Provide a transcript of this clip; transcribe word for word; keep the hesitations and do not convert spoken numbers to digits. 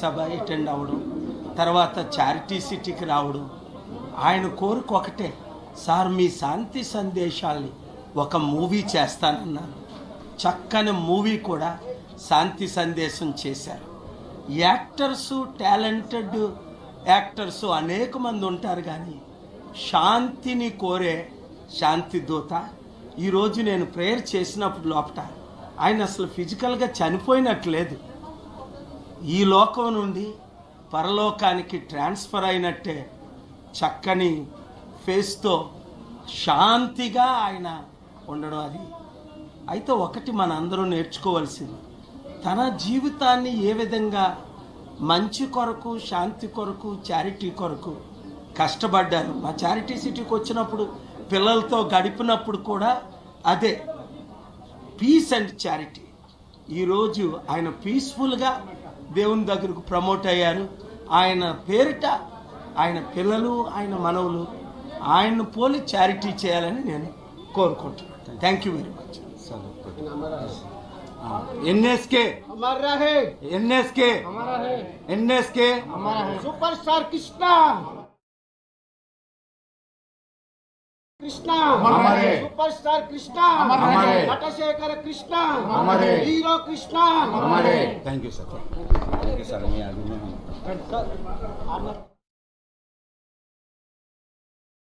సభ attend అవడం తర్వాత charity సిటీకి రావడం ఆయన కోరిక ఒకటే, సార్ మీ శాంతి సందేశాలని ఒక మూవీ చేస్తానన్నారు. చక్కని మూవీ కూడా శాంతి సందేశం చేశారు. యాక్టర్సు టాలెంటెడ్ యాక్టర్సు అనేక మంది ఉంటారు, కానీ శాంతిని కోరే శాంతి దూత. ఈరోజు నేను ప్రేయర్ చేసినప్పుడు లోపట ఆయన అసలు ఫిజికల్గా చనిపోయినట్లేదు, ఈ లోకం నుండి పరలోకానికి ట్రాన్స్ఫర్ అయినట్టే చక్కని ఫేస్తో శాంతిగా ఆయన ఉండడం. అది అయితే ఒకటి మనందరూ నేర్చుకోవాల్సింది, తన జీవితాన్ని ఏ విధంగా మంచి కొరకు శాంతి కొరకు చారిటీ కొరకు కష్టపడ్డారు. మా చారిటీ సిటీకి వచ్చినప్పుడు పిల్లలతో గడిపినప్పుడు కూడా అదే పీస్ అండ్ చారిటీ. ఈరోజు ఆయన పీస్ఫుల్గా దేవుని దగ్గరకు ప్రమోట్ అయ్యారు. ఆయన పేరిట ఆయన పిల్లలు ఆయన మనవులు ఆయన పోలి చారిటీ చేయాలని నేను కోరుకుంటున్నాను. Thank you very much. NSK हमारा है, ఎన్ఎస్కే हमारा है, ఎన్ఎస్కే हमारा है, सुपर स्टार कृष्णा कृष्णा हमारा है, सुपर स्टार कृष्णा हमारा है, टाटा शेखर कृष्णा हमारा है, हीरो कृष्णा हमारा है. Thank you sir, thank you sir. मैं आगे